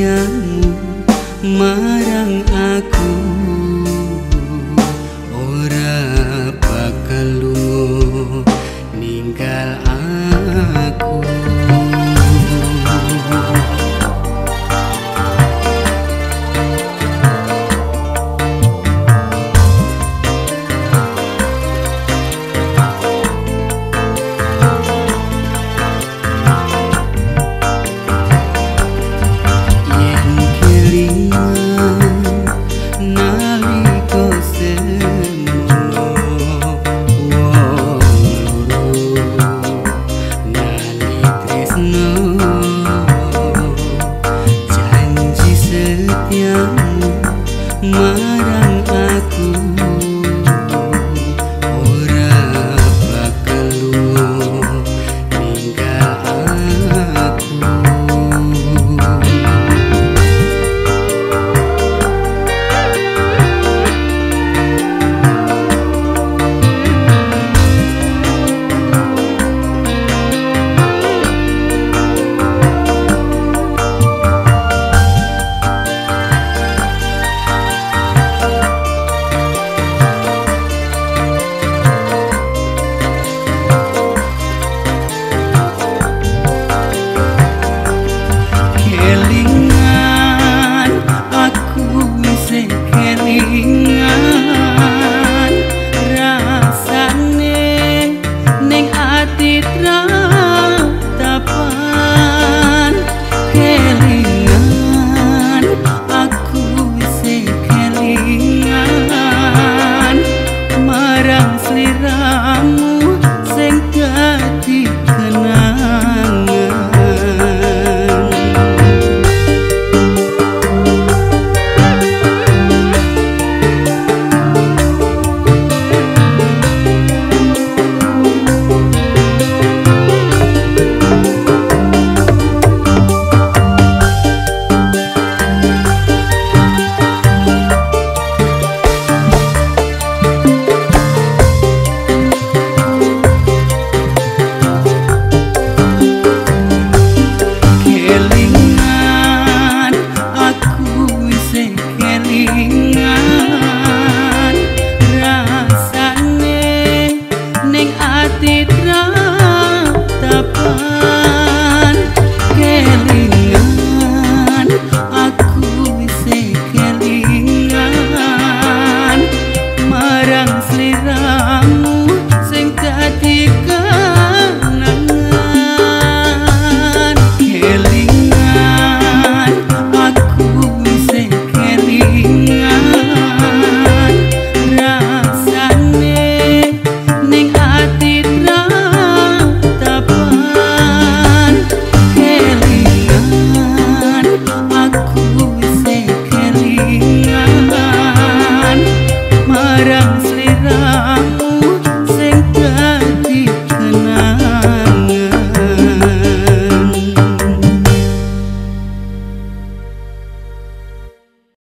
sayangmu marang aku ora bakal lunga ninggal aku. Marang aku ora bakal lunga ninggal aku. Rasane neng ati